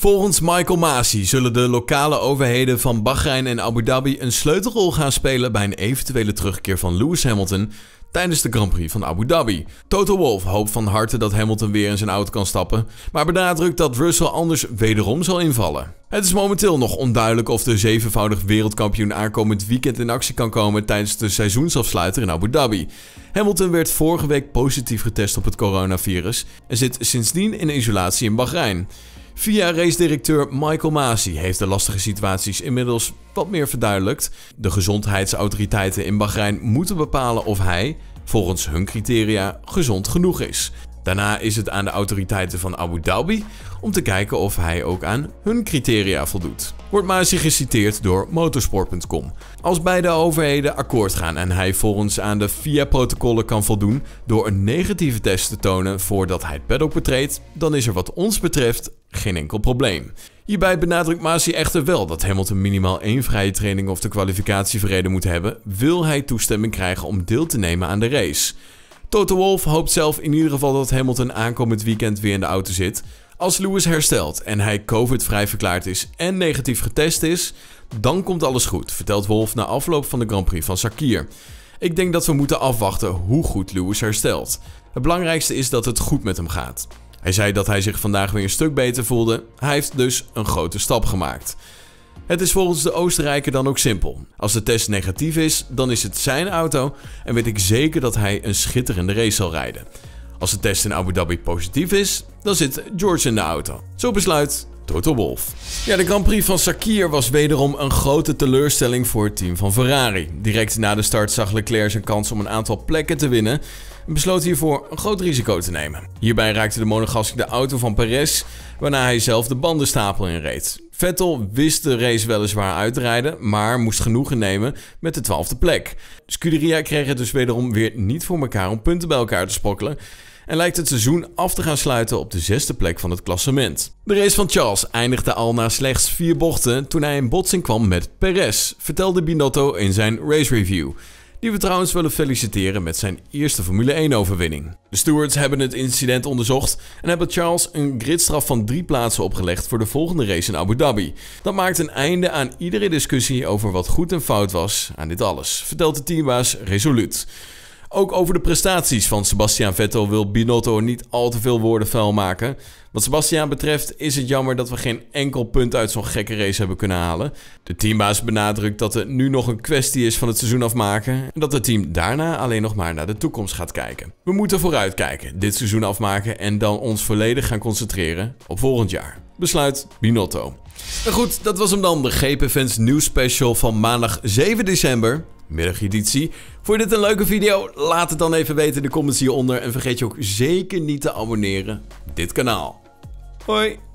Volgens Michael Masi zullen de lokale overheden van Bahrein en Abu Dhabi een sleutelrol gaan spelen bij een eventuele terugkeer van Lewis Hamilton tijdens de Grand Prix van Abu Dhabi. Toto Wolff hoopt van harte dat Hamilton weer in zijn auto kan stappen, maar benadrukt dat Russell anders wederom zal invallen. Het is momenteel nog onduidelijk of de zevenvoudig wereldkampioen aankomend weekend in actie kan komen tijdens de seizoensafsluiter in Abu Dhabi. Hamilton werd vorige week positief getest op het coronavirus en zit sindsdien in isolatie in Bahrein. Via racedirecteur Michael Masi heeft de lastige situaties inmiddels wat meer verduidelijkt. De gezondheidsautoriteiten in Bahrein moeten bepalen of hij, volgens hun criteria, gezond genoeg is. Daarna is het aan de autoriteiten van Abu Dhabi om te kijken of hij ook aan hun criteria voldoet. Wordt Masi geciteerd door motorsport.com. Als beide overheden akkoord gaan en hij volgens aan de FIA-protocollen kan voldoen door een negatieve test te tonen voordat hij het paddock betreedt, dan is er wat ons betreft geen enkel probleem. Hierbij benadrukt Masi echter wel dat Hamilton minimaal 1 vrije training of de kwalificatie verreden moet hebben, wil hij toestemming krijgen om deel te nemen aan de race. Toto Wolff hoopt zelf in ieder geval dat Hamilton aankomend weekend weer in de auto zit. Als Lewis herstelt en hij COVID-vrij verklaard is en negatief getest is, dan komt alles goed, vertelt Wolff na afloop van de Grand Prix van Sakhir. Ik denk dat we moeten afwachten hoe goed Lewis herstelt. Het belangrijkste is dat het goed met hem gaat. Hij zei dat hij zich vandaag weer een stuk beter voelde. Hij heeft dus een grote stap gemaakt. Het is volgens de Oostenrijker dan ook simpel. Als de test negatief is, dan is het zijn auto en weet ik zeker dat hij een schitterende race zal rijden. Als de test in Abu Dhabi positief is, dan zit George in de auto. Zo besluit Toto Wolff. Ja, de Grand Prix van Sakhir was wederom een grote teleurstelling voor het team van Ferrari. Direct na de start zag Leclerc zijn kans om een aantal plekken te winnen en besloot hiervoor een groot risico te nemen. Hierbij raakte de Monegask de auto van Perez, waarna hij zelf de bandenstapel inreed. Vettel wist de race weliswaar uit te rijden, maar moest genoegen nemen met de 12e plek. Scuderia kreeg het dus wederom weer niet voor elkaar om punten bij elkaar te sprokkelen en lijkt het seizoen af te gaan sluiten op de 6e plek van het klassement. De race van Charles eindigde al na slechts 4 bochten toen hij in botsing kwam met Perez, vertelde Binotto in zijn race review, die we trouwens willen feliciteren met zijn eerste Formule 1-overwinning. De stewards hebben het incident onderzocht en hebben Charles een gridstraf van 3 plaatsen opgelegd voor de volgende race in Abu Dhabi. Dat maakt een einde aan iedere discussie over wat goed en fout was aan dit alles, vertelt de teambaas resoluut. Ook over de prestaties van Sebastian Vettel wil Binotto niet al te veel woorden vuil maken. Wat Sebastian betreft is het jammer dat we geen enkel punt uit zo'n gekke race hebben kunnen halen. De teambaas benadrukt dat het nu nog een kwestie is van het seizoen afmaken en dat het team daarna alleen nog maar naar de toekomst gaat kijken. We moeten vooruitkijken, dit seizoen afmaken en dan ons volledig gaan concentreren op volgend jaar, besluit Binotto. En goed, dat was hem dan, de GPFans nieuws special van maandag 7 december. Middageditie. Vond je dit een leuke video? Laat het dan even weten in de comments hieronder. En vergeet je ook zeker niet te abonneren op dit kanaal. Hoi!